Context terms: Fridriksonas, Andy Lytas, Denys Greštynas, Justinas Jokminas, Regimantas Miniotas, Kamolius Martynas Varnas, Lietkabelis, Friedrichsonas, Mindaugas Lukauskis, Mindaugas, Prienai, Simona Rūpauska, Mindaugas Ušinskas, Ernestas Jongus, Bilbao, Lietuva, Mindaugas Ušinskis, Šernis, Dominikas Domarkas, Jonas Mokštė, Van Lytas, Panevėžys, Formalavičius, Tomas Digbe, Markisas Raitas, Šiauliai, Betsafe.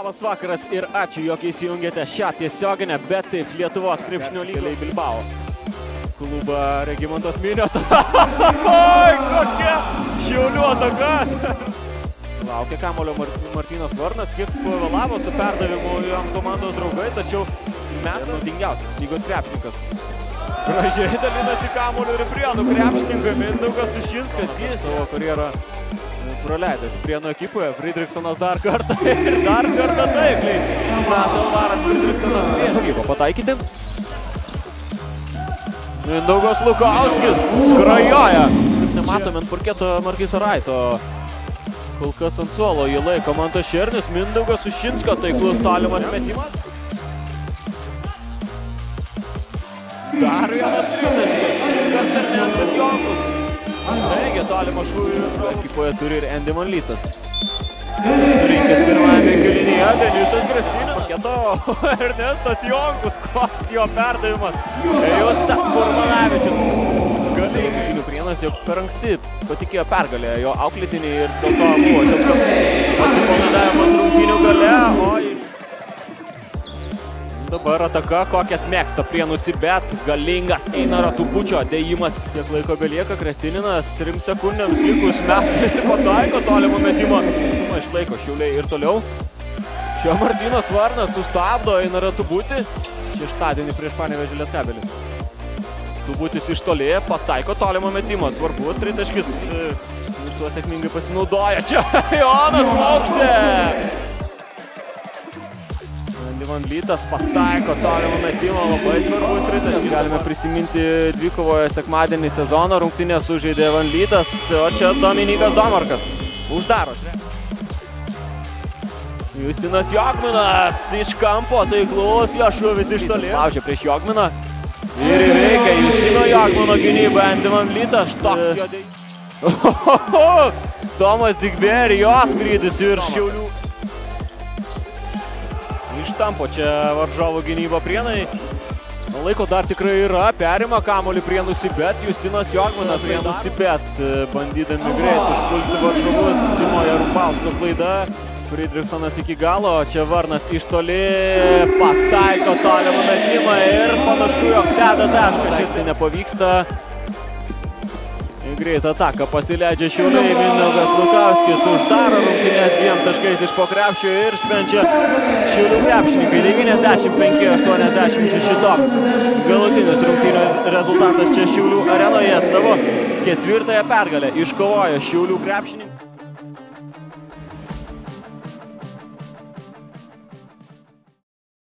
Labas vakaras ir ačiū, jog įsijungėte šią tiesioginę Betsafe Lietuvos krepšinio lygoje Bilbao klubą Regimantos Minioto. Oi, kokia Šiaulių ataka! Laukia Kamolius Martynas Varnas, kiek pavėlavo su perdavimu jam komandos draugai, tačiau metų naudingiausias lygos krepšininkas. Gražiai dalinasi Kamoliu Riprienų krepšininką Mindaugas Ušinskas, jis savo karjerą praleidęs Prienų ekipoje. Fridriksonas dar kartą ir dar kartą taikliai. Mato varas Fridriksonas prieš gyvo pataikyti. Mindaugas Lukauskis skrajoja. Nematome ant parketo Markiso Raito. Kol kas ant suolo jį laiko Mantas Šernis. Mindaugas Ušinsko taiklus tolimas metimas. Dar vienas tritaškas. Šįkart Ernestas Jongus. Staigia tolimą šūvį. Ekipoje turi ir Andy Lytas. Surinkęs pirmajame kėlinyje Denysa Greštynina. Paketo Ernestas Jongus, koks jo perdavimas. Justas Formalavičius. Galingai. Prienas jau per anksti patikėjo pergalę jo auklėtinį ir dėl to buvo šioks toks atsipalaidavimas rungtynių gale. Dabar ataka, kokias mėgsta Prienus, bet galingas eina ratų bučio dėjimas. Tiek laiko belieka, Greštininas 3 sekundėms likus metai pataiko tolimą metimą. Išlaiko Šiauliai ir toliau. Šio Martynas Varnas sustabdo, eina ratų būti. Šeštadienį prieš Panevėžį Lietkabelį. Tubutis iš toli, pataiko tolimą metimą. Svarbus tritaškis. Ir tuo sėkmingai pasinaudoja. Čia Jonas Mokštė! Van Lytas pataiko tolimą metimą, labai svarbus tritaškis. Galime prisiminti dvikovoje sekmadienį sezono rungtynę sužaidė Van Lytas, o čia Dominikas Domarkas uždaro. Justinas Jokminas iš kampo, taiklus jo šuvis iš toli. Laužia prieš Jokminą ir įveikia Justino Jokmino gynybą. Andy Lytas toks jo dėjimas. Tomas Digbe ir jo skrydis ir Šiaulių. Ištampo čia varžovų gynyba Prienai. Laiko dar tikrai yra, perima kamolį Prienus, bet Justinas Jokminas Prienus, bet bandydami greit užpulti varžovus. Simona Rūpauska klaida. Friedrichsonas iki galo, čia Varnas iš toli pataiko tolimą metimą ir panašu, jog deda tašką. Šis nepavyksta. Greitą ataką pasileidžia Šiauliai. Mindaugas Lukauskis uždaro rungtynes 2 taškais iš po krepšio ir švenčia Šiaulių krepšininkai 95-86. Toks galutinis rungtynių rezultatas čia Šiaulių arenoje. Savo 4tąją pergalę iškovojo Šiaulių krepšininkai.